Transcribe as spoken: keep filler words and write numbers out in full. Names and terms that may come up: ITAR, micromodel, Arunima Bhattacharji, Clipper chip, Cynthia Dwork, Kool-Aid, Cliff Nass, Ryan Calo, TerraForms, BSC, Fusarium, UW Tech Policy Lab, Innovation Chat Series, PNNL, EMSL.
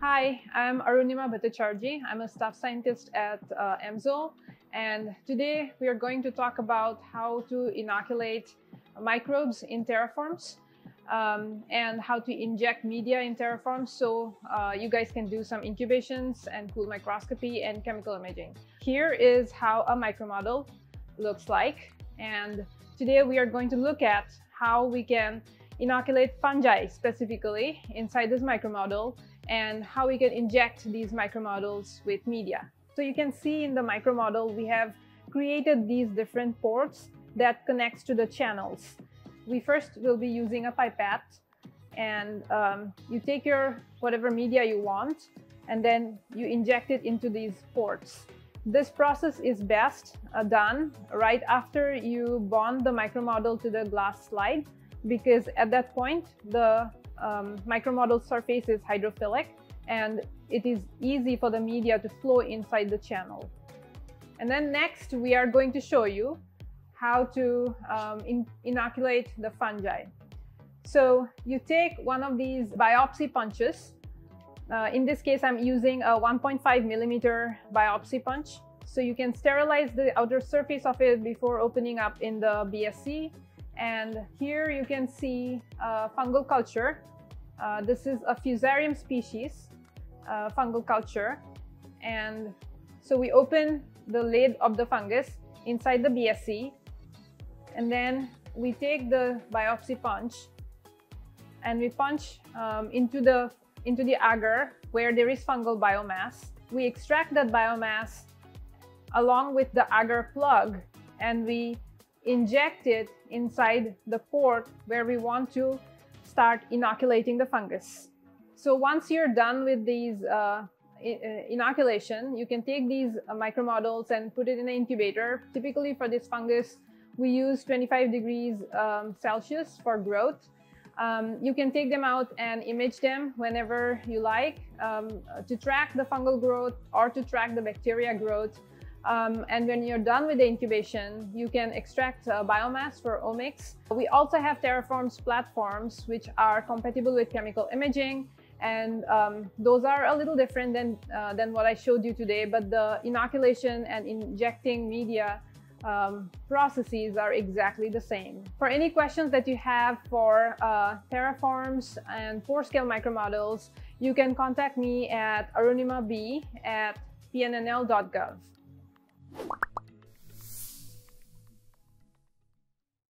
Hi, I'm Arunima Bhattacharji. I'm a staff scientist at uh, E M S L, and today we are going to talk about how to inoculate microbes in TerraForms um, and how to inject media in TerraForms so uh, you guys can do some incubations and cool microscopy and chemical imaging. Here is how a micromodel looks like, and today we are going to look at how we can inoculate fungi specifically inside this micromodel and how we can inject these micromodels with media. So you can see in the micromodel we have created these different ports that connects to the channels. We first will be using a pipette, and um, you take your whatever media you want and then you inject it into these ports. This process is best uh, done right after you bond the micromodel to the glass slide, because at that point the um, micromodel surface is hydrophilic and it is easy for the media to flow inside the channel. And then next we are going to show you how to um, in inoculate the fungi. So you take one of these biopsy punches. Uh, in this case, I'm using a one point five millimeter biopsy punch. So you can sterilize the outer surface of it before opening up in the B S C. And here you can see uh, fungal culture. Uh, this is a Fusarium species uh, fungal culture. And so we open the lid of the fungus inside the B S C, and then we take the biopsy punch and we punch um, into the into the agar where there is fungal biomass. We extract that biomass along with the agar plug and we inject it inside the port where we want to start inoculating the fungus. So once you're done with these uh, inoculation, you can take these micromodels and put it in an incubator. Typically for this fungus, we use twenty-five degrees um, Celsius for growth. Um, you can take them out and image them whenever you like um, to track the fungal growth or to track the bacteria growth. Um, and when you're done with the incubation, you can extract uh, biomass for omics. We also have TerraForms platforms, which are compatible with chemical imaging. And um, those are a little different than, uh, than what I showed you today, but the inoculation and injecting media um, processes are exactly the same. For any questions that you have for uh, TerraForms and four-scale micromodels, you can contact me at arunimab at p n n l dot gov.